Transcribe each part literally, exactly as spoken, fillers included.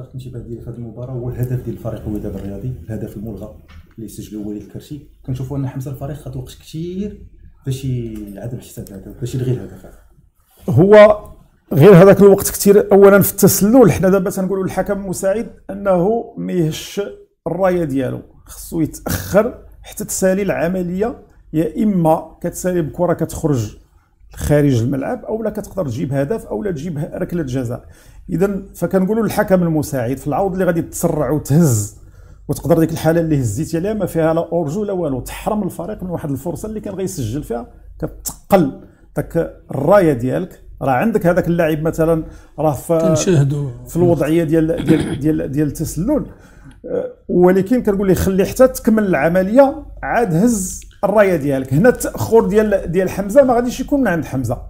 اكثر تنتيبه ديال هذه المباراه هو الهدف ديال الفريق الوداد الرياضي، الهدف الملغى اللي سجلوا وليد الكرشي. كنشوفوا ان حمزه الفريق خد وقت كثير باش يعدم حساب هذا، باش يلغي الهدف هذا. هو غير هذاك الوقت كثير اولا في التسلل. حنا دابا تنقولوا للحكم المساعد انه ما يهش الرايه ديالو، خصو يتاخر حتى تسالي العمليه، يا اما كتسالي بكره كتخرج خارج الملعب اولا كتقدر تجيب هدف اولا تجيب ركله جزاء. اذا فكنقولوا للحكم المساعد في العوض اللي غادي تسرع وتهز وتقدر ديك الحاله اللي هزيتي لها ما فيها لا اورجو لا والو، تحرم الفريق من واحد الفرصه اللي كان غيسجل فيها، كتقل داك الرايه ديالك. راه عندك هذاك اللاعب مثلا راه في, في الوضعيه ديال ديال ديال ديال التسلل، ولكن كنقول ليه خلي حتى تكمل العمليه عاد هز الرايه ديالك. هنا التاخر ديال ديال حمزه ما غاديش يكون من عند حمزه،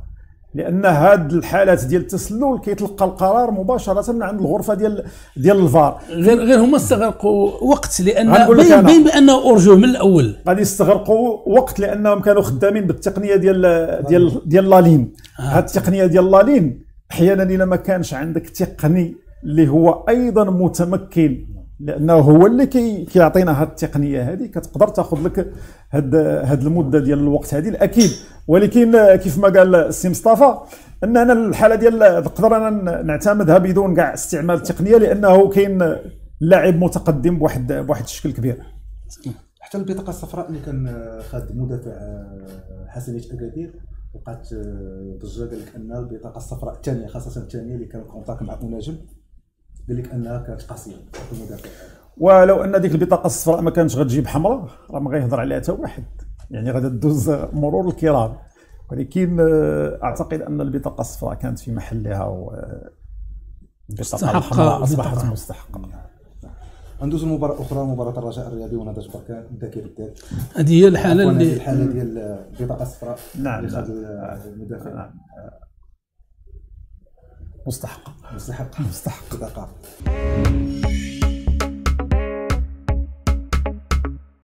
لان هاد الحالات ديال التسلل كيتلقى القرار مباشره من عند الغرفه ديال ديال الفار. غير غير هما استغرقوا وقت، لان باين باين بانه اورجوه من الاول غادي يستغرقوا وقت، لانهم كانوا خدامين بالتقنيه ديال ديال ديال لالين. هاد التقنيه ديال لالين احيانا الا ما كانش عندك تقني اللي هو ايضا متمكن، لانه هو اللي كي كيعطينا هاد التقنيه هذه، كتقدر تاخذ لك هاد هاد المده ديال الوقت هذه الاكيد. ولكن كيف ما قال السي مصطفى ان انا الحاله ديال نقدر انا نعتمدها بدون كاع استعمال التقنيه، لانه كاين لاعب متقدم بواحد بواحد الشكل كبير. حتى البطاقه الصفراء اللي كان خاد مدافع حسنيه اكادير وقعت ضجه، قال لك ان البطاقه الصفراء الثانيه خاصه الثانيه اللي كان كونتاك مع المناجم قال لك انها كانت قاسيه المدافع. ولو ان ديك البطاقه الصفراء ما كانتش غتجيب حمراء راه ما غيهضر عليها حتى واحد، يعني غادي تدوز مرور الكرام. ولكن اعتقد ان البطاقه الصفراء كانت في محلها والبطاقه الحمراء اصبحت مستحقه. غندوز لمباراه اخرى، مباراه الرجاء الرياضي ونضال بركان الذكي بالذات. هذه هي الحاله اللي الحاله ديال البطاقه الصفراء. نعم المدافع نعم. مستحقه مستحقه مستحقه.